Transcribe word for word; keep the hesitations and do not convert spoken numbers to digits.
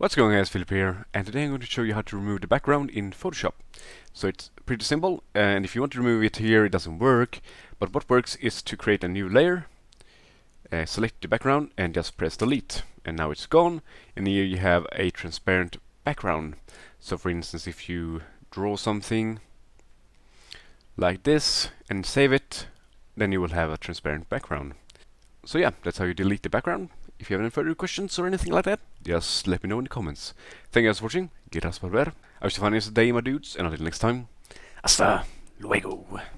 What's going on, guys? Philip here, and today I'm going to show you how to remove the background in Photoshop. So it's pretty simple, and if you want to remove it here, it doesn't work. But what works is to create a new layer, uh, select the background, and just press delete. And now it's gone, and here you have a transparent background. So for instance, if you draw something like this and save it, then you will have a transparent background. So yeah, that's how you delete the background. If you have any further questions or anything like that, just let me know in the comments. Thank you guys for watching. Gracias por ver. I wish you a fun day, my dudes, and until next time, hasta luego.